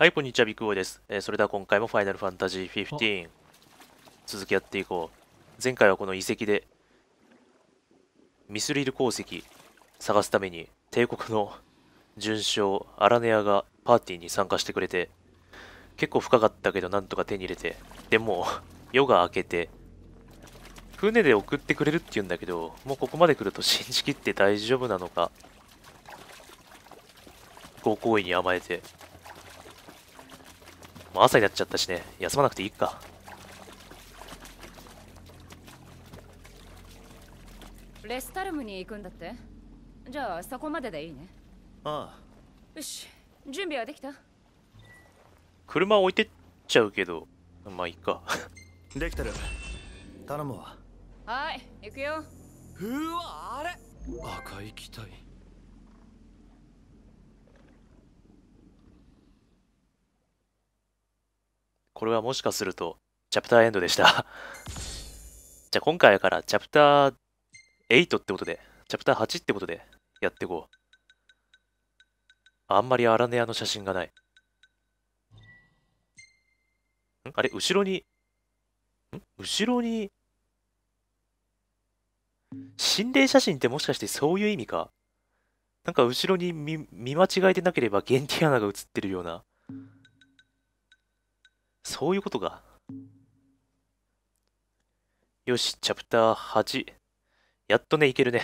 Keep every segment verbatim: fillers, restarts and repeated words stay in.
はい、こんにちは、ビッグボーイです。えー、それでは今回もファイナルファンタジーじゅうご続きやっていこう。前回はこの遺跡でミスリル鉱石探すために帝国の準将アラネアがパーティーに参加してくれて、結構深かったけどなんとか手に入れて、でも夜が明けて船で送ってくれるって言うんだけど、もうここまで来ると信じきって大丈夫なのか、ご好意に甘えて、もう朝になっちゃったしね、休まなくていいか。レスタルムに行くんだって。じゃあそこまででいいね。ああ、よし、準備はできた。車置いてっちゃうけどまあいいか。できてる、頼むわ。はい、行くよ。うわ、あれ赤い機体。これはもしかするとチャプターエンドでした。じゃあ今回からチャプターはちってことで、チャプターはちってことでやっていこう。あんまりアラネアの写真がない。んあれ、後ろにん後ろに心霊写真ってもしかしてそういう意味か。なんか後ろに 見, 見間違えてなければゲンティアナが写ってるような、そういうことか。よし、チャプターはちやっとね、いけるね。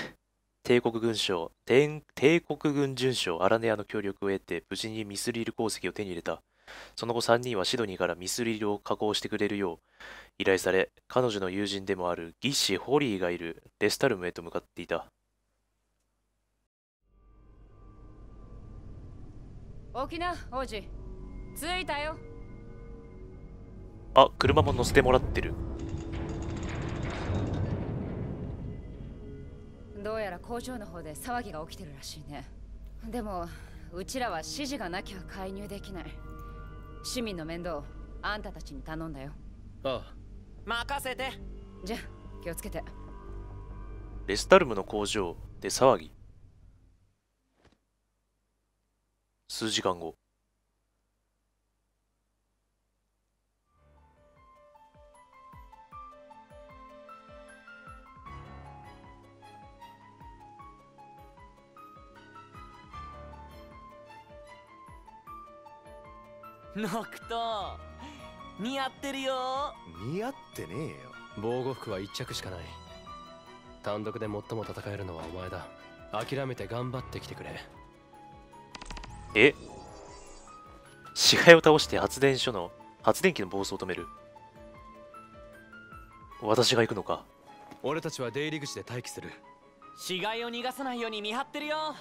帝国軍将、帝国軍準将、アラネアの協力を得て、無事にミスリル鉱石を手に入れた。その後さんにんはシドニーからミスリルを加工してくれるよう依頼され、彼女の友人でもあるギシ・ホリーがいるレスタルムへと向かっていた。起きな、王子。着いたよ。あ、車も乗せてもらってる。どうやら工場の方で騒ぎが起きてるらしいね。でもうちらは指示がなきゃ介入できない。市民の面倒をあんたたちに頼んだよ。ああ、任せて。じゃ気をつけて。レスタルムの工場で騒ぎ。数時間後。ノクト似合ってるよ。似合ってねえよ。防護服はいっちゃくしかない。単独で最も戦えるのはお前だ。諦めて頑張ってきてくれ。え、死骸を倒して発電所の発電機の暴走を止める。私が行くのか。俺たちは出入り口で待機する。死骸を逃がさないように見張ってるよ。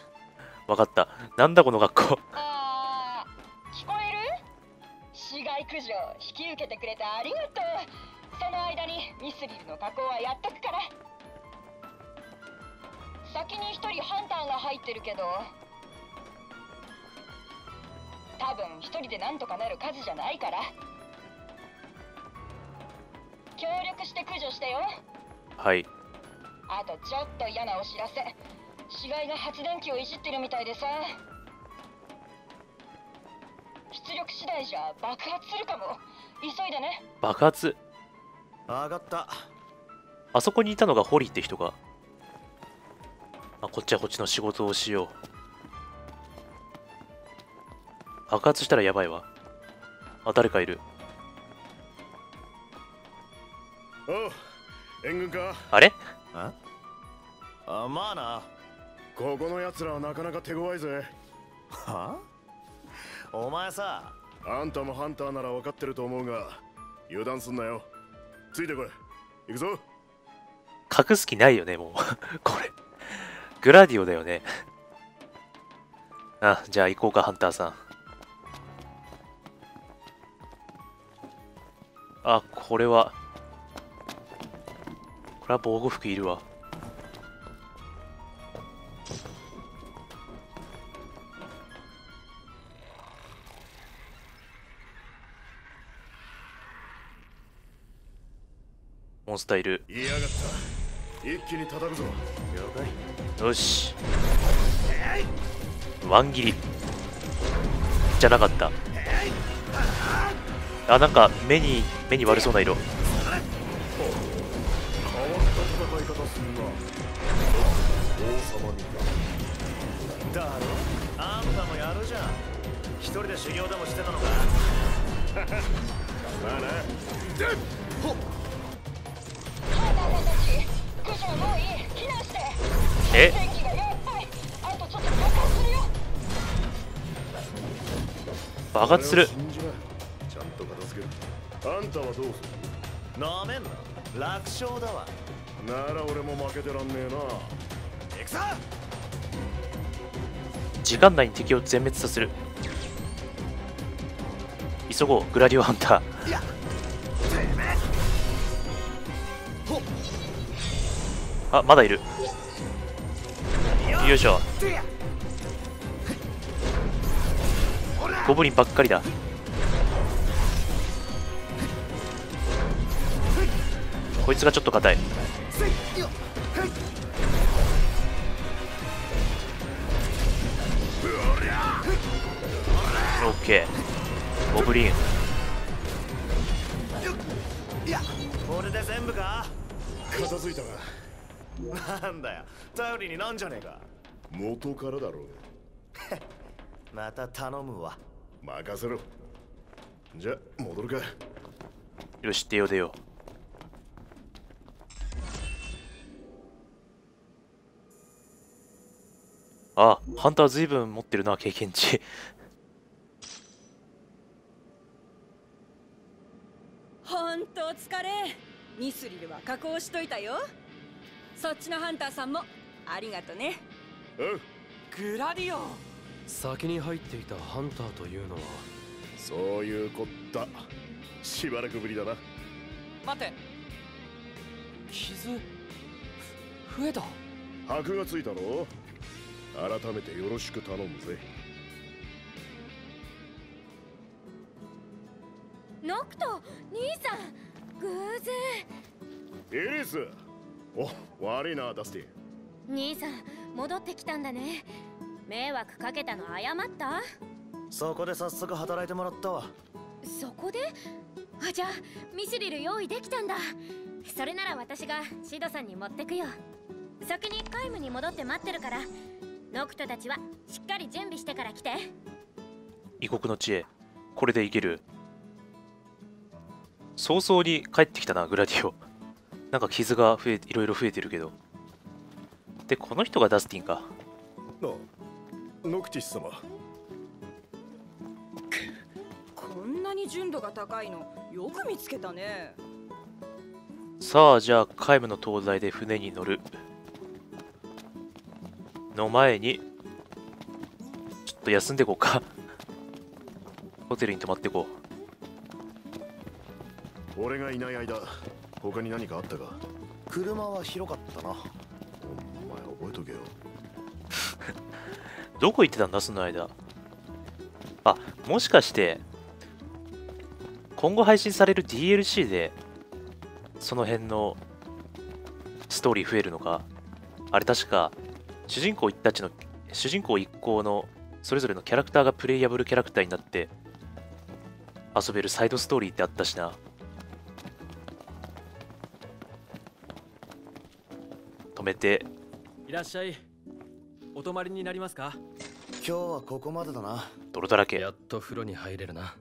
分かった。なんだこの学校。あー、聞こえる。死骸駆除引き受けてくれてありがとう。その間にミスリルの加工はやっとくから。先に一人ハンターが入ってるけど、多分一人でなんとかなる数じゃないから、協力して駆除してよ。はい。あとちょっと嫌なお知らせ。死骸が発電機をいじってるみたいでさ、出力次第じゃ爆発するかも。急いでね。爆発。上がった。あそこにいたのがホリーって人が。あ、こっちはこっちの仕事をしよう。爆発したらやばいわ。あ、誰かいる。おう、援軍か。あれああ、まあな。ここのやつらはなかなか手強いぜ。はあ、お前さ、あんたもハンターなら分かってると思うが、油断すんなよ。ついてこい。行くぞ。隠す気ないよね、もう。これグラディオだよね。あ、じゃあ行こうか、ハンターさん。あ、これはこれは防護服いるわ。モンスターいる。嫌がった。一気に叩くぞ。了解。よし。ワン切りじゃなかった。あ、なんか目に目に悪そうな色。えっ、爆発する。あんたはどうする？なめんな、楽勝だわ。なら俺も負けてらんねえな。行くぞ。時間内に敵を全滅させる。急ごう、グラディオハンター。いや、あ、まだいる。よいしょ。ゴブリンばっかりだ。こいつがちょっと硬い。オッケー、ゴブリン。これで全部か？片付いたな。なんだよ、頼りになんじゃねえか。元からだろう。また頼むわ。任せろ。じゃ戻るか。よし、出よう出よう。ああ、ハンターずいぶん持ってるな、経験値。ほんとお疲れ。ミスリルは加工しといたよ。そっちのハンターさんもありがとね。うん、グラディオ。先に入っていたハンターというのはそういうこった。しばらくぶりだな。待て、傷増えた。箔がついたろ。改めてよろしく頼むぜ。ノクト兄さん、偶然。エリス。お、悪いなダスティ。兄さん戻ってきたんだね。迷惑かけたの謝った。そこで早速働いてもらったわ。そこで？あ、じゃあミスリル用意できたんだ。それなら私がシドさんに持ってくよ。先にカイムに戻って待ってるから、ノクトたちはしっかり準備してから来て。異国の知恵、これでいける。早々に帰ってきたな、グラディオ。なんか傷が増え、いろいろ増えてるけど。で、この人がダスティンか。ノクティス様。こんなに純度が高いのよく見つけたね。さあ、じゃあカイムの灯台で船に乗る。の前にちょっと休んでこうか。ホテルに泊まってこう。俺がいない間他に何かあったか。車は広かったな。お前覚えとけよ。どこ行ってたんだその間。あ、もしかして今後配信される ディーエルシー でその辺のストーリー増えるのか。あれ確か主人公たちの、主人公一行のそれぞれのキャラクターがプレイヤブルキャラクターになって遊べるサイドストーリーってあったしな。止めて。いらっしゃい。お泊まりになりますか？今日はここまでだな。泥だらけ。やっと風呂に入れるな。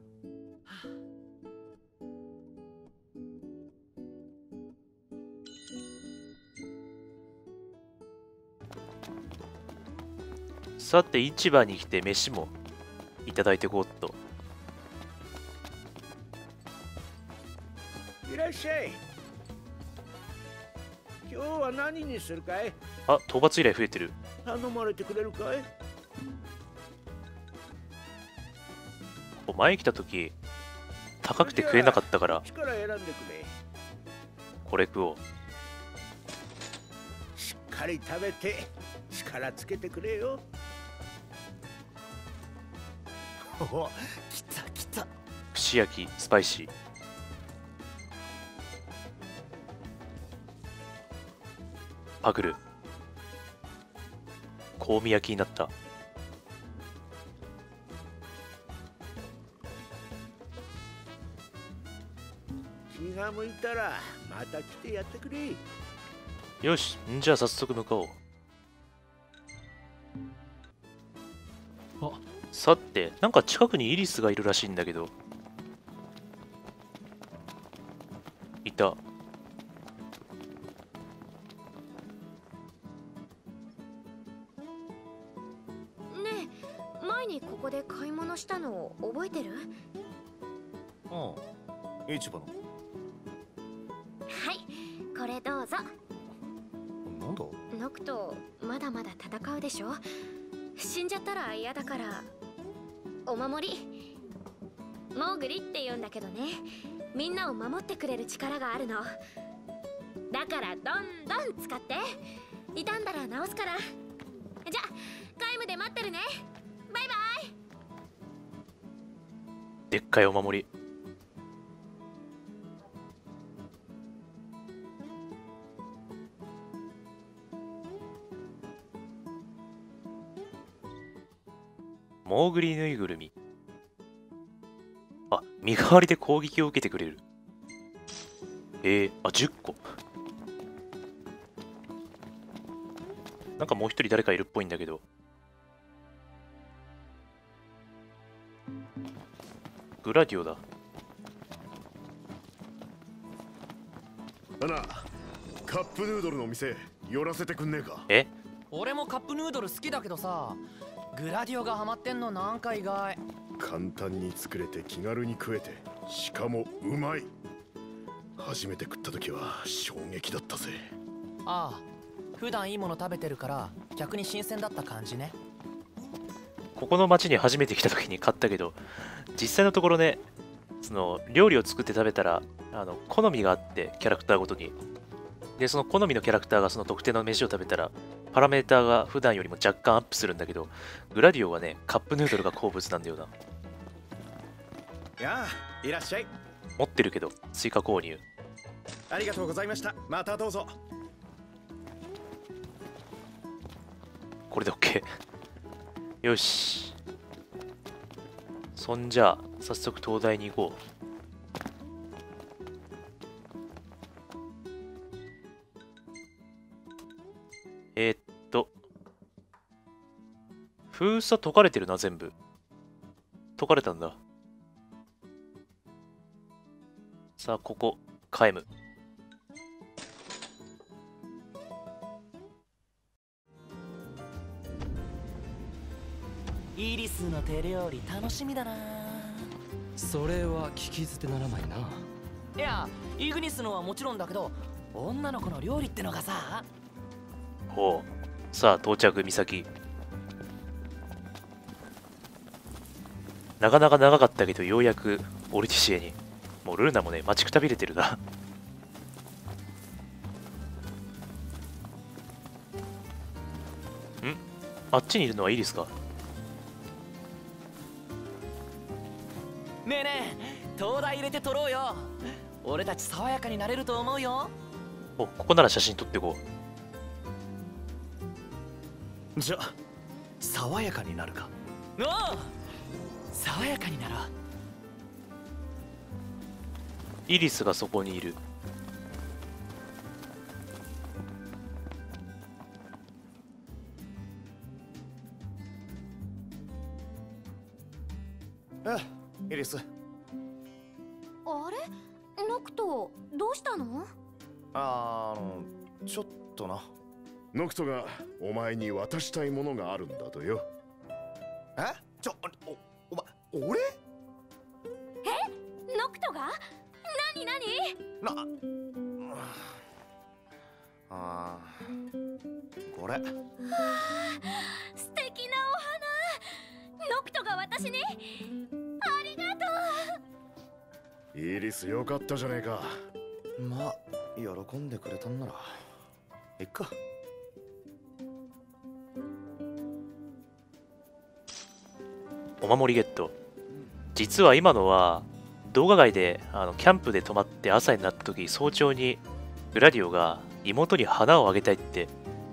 さて、市場に来て飯もいただいてこうっと。いらっしゃい。今日は何にするかい？あ、討伐依頼増えてる。頼まれてくれるかい？お前来た時高くて食えなかったから力選んでくれ。これ食おう。しっかり食べて力つけてくれよ。お、きたきた。串焼きスパイシー。パクる。香味焼きになった。気が向いたらまた来てやってくれ。よし、じゃあ早速向かおう。あ、さて、なんか近くにイリスがいるらしいんだけど。いた。ここで買い物したのを覚えてる？ああ、市場の。はい、これどうぞ。なんだ？ノクト、まだまだ戦うでしょ。死んじゃったら嫌だからお守り、モーグリって言うんだけどね、みんなを守ってくれる力があるのだから、どんどん使って。傷んだら直すから。じゃあカイムで待ってるね。バイバイ。でっかいお守り。モーグリぬいぐるみ。あ、身代わりで攻撃を受けてくれる。えー、あ、じゅっこ。なんかもう一人誰かいるっぽいんだけど。グラディオだ。ナナ、カップヌードルのお店寄らせてくんねえか。え？俺もカップヌードル好きだけどさ、グラディオがハマってんのなんか意外。簡単に作れて気軽に食えて、しかもうまい。初めて食った時は衝撃だったぜ。ああ、普段いいもの食べてるから逆に新鮮だった感じね。ここの町に初めて来た時に買ったけど、実際のところね、その料理を作って食べたら、あの好みがあって、キャラクターごとに。で、その好みのキャラクターがその特定の飯を食べたら、パラメーターが普段よりも若干アップするんだけど、グラディオはね、カップヌードルが好物なんだよな。やあ、いらっしゃい。持ってるけど、追加購入。ありがとうございました。またどうぞ。これで OK。よし、そんじゃあ早速灯台に行こう。えー、っと封鎖解かれてるな。全部解かれたんだ。さあ、ここカイム。イリスの手料理楽しみだな。それは聞き捨てならないな。いや、イグニスのはもちろんだけど、女の子の料理ってのがさ。ほう。さあ到着。岬、なかなか長かったけど、ようやくオルティシエに。もうルーナもね、待ちくたびれてるな。ん、あっちにいるのはイリスか。ねえねえ、灯台入れて撮ろうよ。俺たち爽やかになれると思うよ。お、ここなら写真撮ってこう。じゃあ爽やかになるか。おう、爽やかになろう。イリスがそこにいる。あっ、イリス。あれ、ノクト、どうしたの？あー、ちょっとな。ノクトがお前に渡したいものがあるんだとよ。え？ちょ、お、お前、俺？え？ノクトが？なになに？な、あー、これ。はー、素敵なお花。ノクトが私に。イリス、よかったじゃねえか。まあ、喜んでくれたんならいっか。お守りゲット。実は今のは動画外で、あのキャンプで泊まって朝になった時、早朝にグラディオが妹に花をあげたいって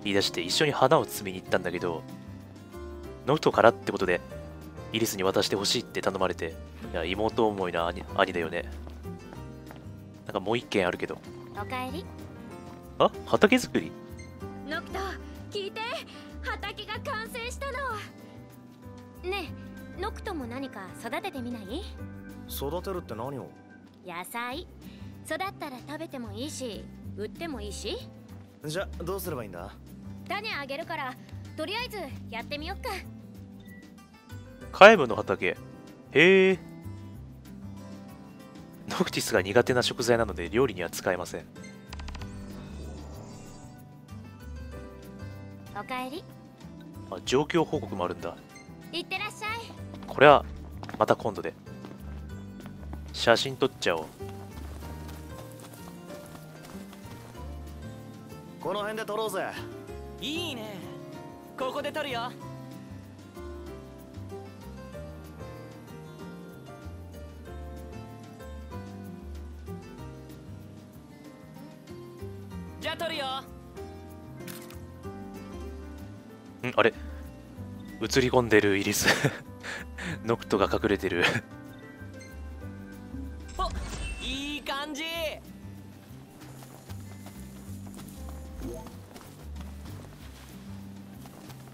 言い出して、一緒に花を摘みに行ったんだけど、ノクトからってことでイリスに渡してほしいって頼まれて、いや、妹思いな兄、兄だよね。なんかもう一軒あるけど。おかえり。あ、畑作り。ノクト、聞いて、畑が完成したの。ねえ、ノクトも何か育ててみない？育てるって何を？野菜。育ったら食べてもいいし、売ってもいいし。じゃ、どうすればいいんだ？種あげるから、とりあえずやってみよっか。カエムの畑。へえ。ノクティスが苦手な食材なので料理には使えません。おかえり。あ、状況報告もあるんだ。いってらっしゃい。これはまた今度で。写真撮っちゃおう。この辺で撮ろうぜ。いいね。ここで撮るよ。じゃあ撮るよ。ん、あれ、映り込んでるイリスノクトが隠れてるお、いい感じ。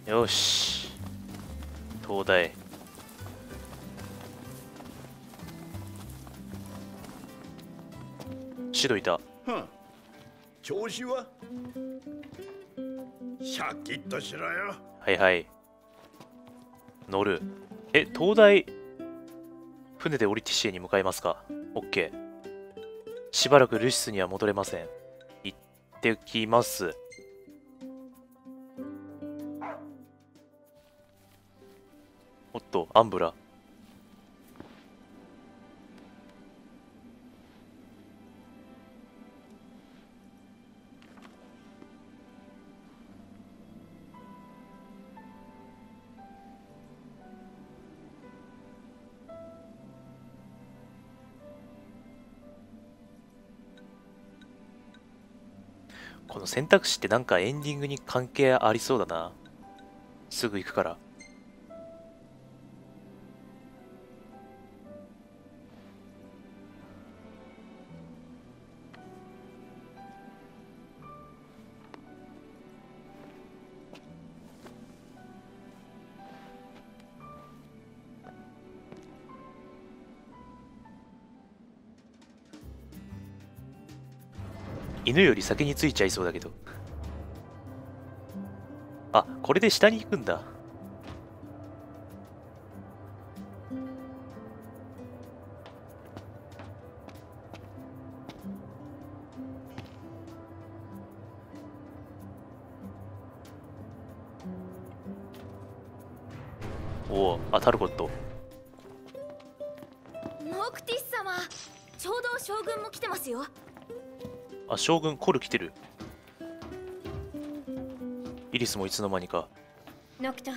よし、灯台。シドいた。調子は？シャキッとしろよ。はいはい、乗る。え、灯台。船でオリティシエに向かいますか。オッケー。しばらくルシスには戻れません。行ってきます。おっと、アンブラ。この選択肢ってなんかエンディングに関係ありそうだな。すぐ行くから。犬より先に着いちゃいそうだけど。あ、これで下に行くんだ。おお、あ、タルコット。ノクティス様、ちょうど将軍も来てますよ。あ、将軍コル来てる。イリスもいつの間にか。ノクト、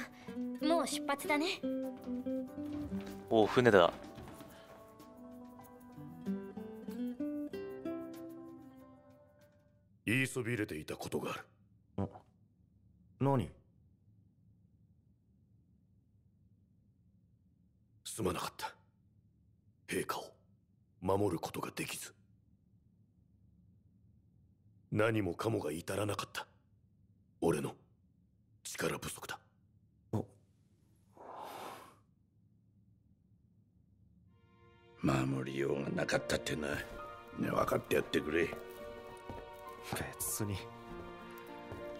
もう出発だね。おお、船だ。言いそびれていたことがある。ん？何？すまなかった。陛下を守ることができず、何もかもが至らなかった。俺の力不足だ。守りようがなかったってな。ね、分かってやってくれ。別に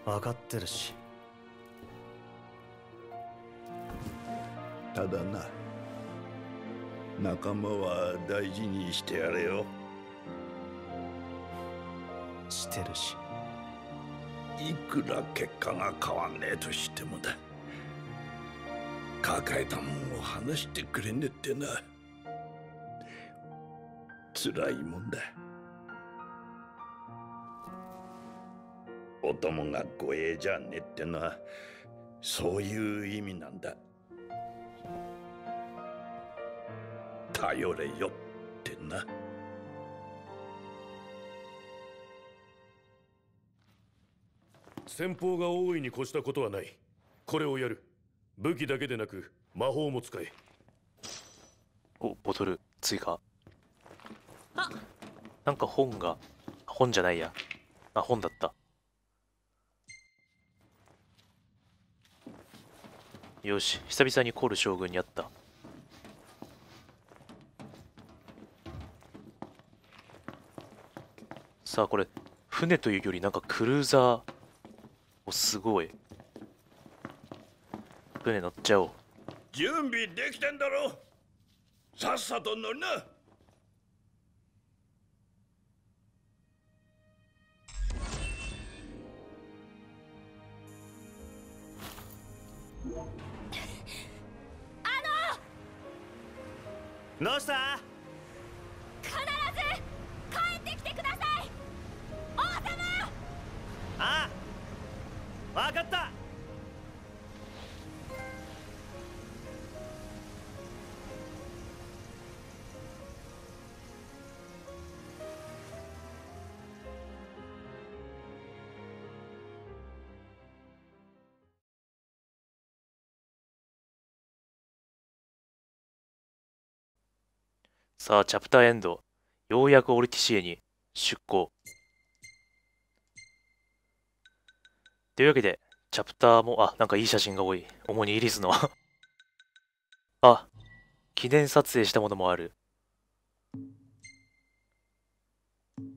分かってるし。ただな、仲間は大事にしてやれよ。してるし、いくら結果が変わんねえとしてもだ。抱えたもんを話してくれねえってな。辛いもんだ。お供が護衛じゃねえってな、そういう意味なんだ。頼れよってな。戦法が大いに越したことはない。これをやる。武器だけでなく魔法も使え。お、ボトル追加。あ、なんか本が、本じゃないや。あ、本だった。よし、久々にコール将軍に会った。さあ、これ、船というよりなんかクルーザー。お、すごい。船乗っちゃおう。準備できてんだろ。さっさと乗るな。あの。どうした？必ず帰ってきてください。王様。ああ、わかった。さあ、チャプターエンド。ようやくオルティシエに出航。というわけで、チャプターも、あ、なんかいい写真が多い。主にイリスの。あ、記念撮影したものもある。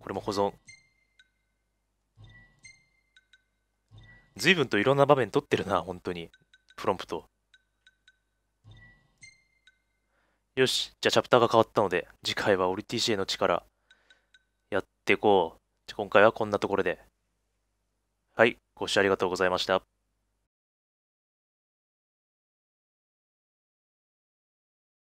これも保存。随分といろんな場面撮ってるな、本当に。プロンプト。よし。じゃあ、チャプターが変わったので、次回はオルティシエの力、やっていこう。じゃ今回はこんなところで。はい。ご視聴ありがとうございました。